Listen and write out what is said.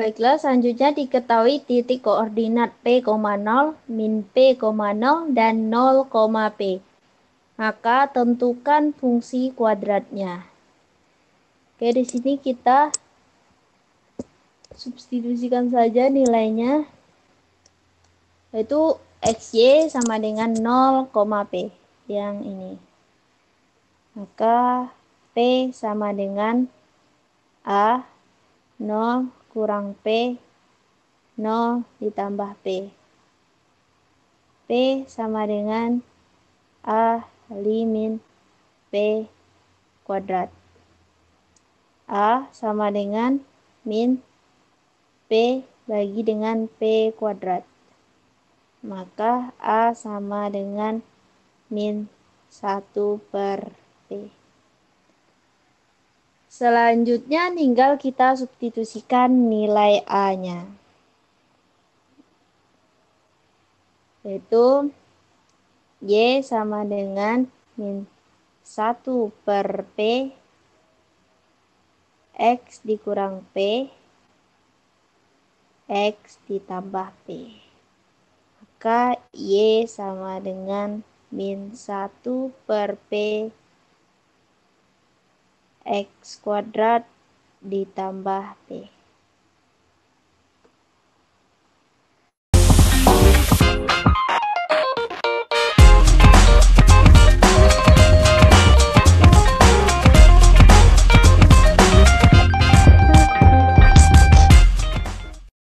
Baiklah, selanjutnya diketahui titik koordinat P,0, min P,0, dan 0,P. Maka tentukan fungsi kuadratnya. Oke, di sini kita substitusikan saja nilainya. Yaitu XY sama dengan 0,P yang ini. Maka P sama dengan A 0 kurang P, 0 ditambah P. P sama dengan A min P kuadrat. A sama dengan min P bagi dengan P kuadrat. Maka A sama dengan min 1/P. Selanjutnya tinggal kita substitusikan nilai A-nya. Yaitu Y sama dengan min 1/P, X dikurang P, X ditambah P. Maka Y sama dengan min 1/P, X kuadrat ditambah P.